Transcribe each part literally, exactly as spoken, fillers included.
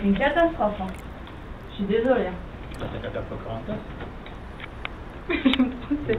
C'est une catastrophe, hein. Je suis désolée. Bah, c'est catastrophe quarante-neuf. Je me poussais.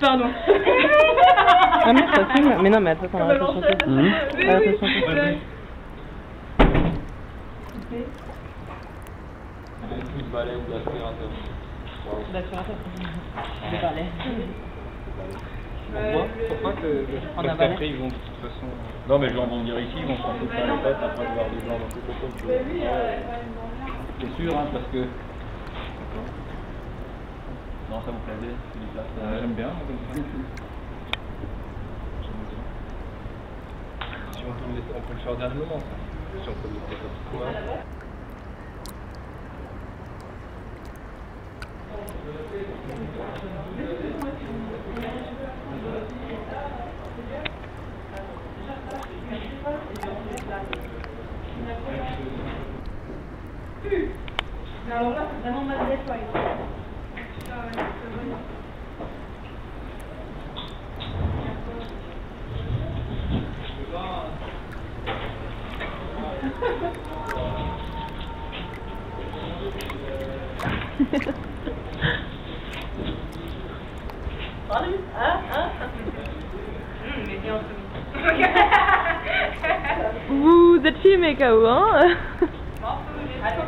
Pardon. Ah mais ça filme. Mais non mais attends, on va pas chanter. Mais ah, oui. Est-ce que le balai ou l'aspirateur? L'aspirateur. Le balai. On voit, faut pas que... Parce qu'après ils vont de toute façon... Non mais je vais en dire ici, ils vont se prendre toute la tête après de voir des gens dans quelque chose. C'est sûr hein, parce que... Non, ça vous plaisait, c'est des places... J'aime bien, comme ça. Si on peut le faire au dernier moment, ça. Si on peut le faire au dernier moment. Mais alors là, c'est vraiment mal nettoyé. Salut, hein, hein. Mais bien entendu. Vous êtes filmé, K O, hein. Attends,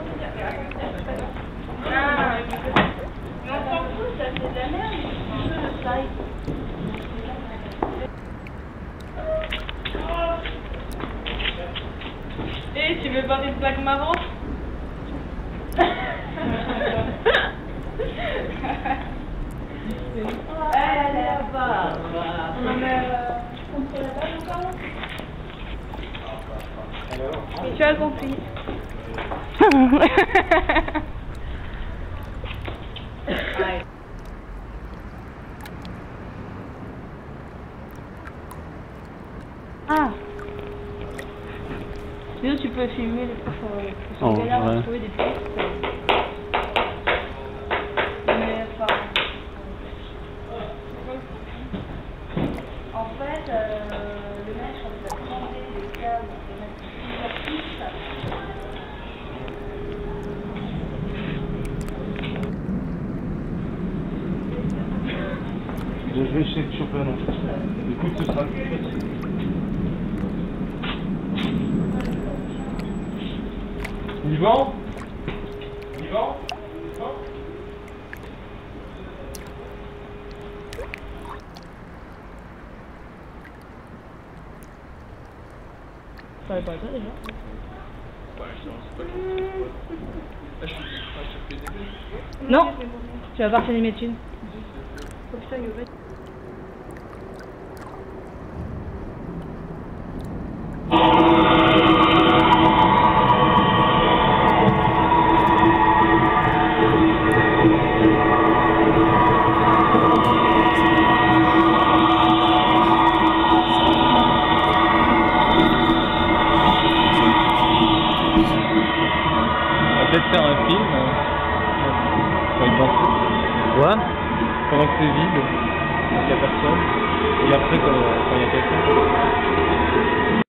Hey, tu veux pas des plaques marrantes? Tu as compris. Ah. Sinon tu peux filmer les profs pour oh, là, ouais. Trouver des pistes. Mais enfin... En fait, euh, le mec, on a demandé des câbles, on a mis plusieurs pistes. Je vais essayer de choper un autre. Écoute, ce sera plus facile. Yvan Yvan Yvan Ça avait pas été déjà ? Ouais, je sais pas que... Je fais des études. Non, tu vas partir des études. Oh putain, il va... Peut-être faire un film, euh, ouais, bon. Ouais. Pendant que c'est vide, donc il n'y a personne, et après quand il y a quelqu'un.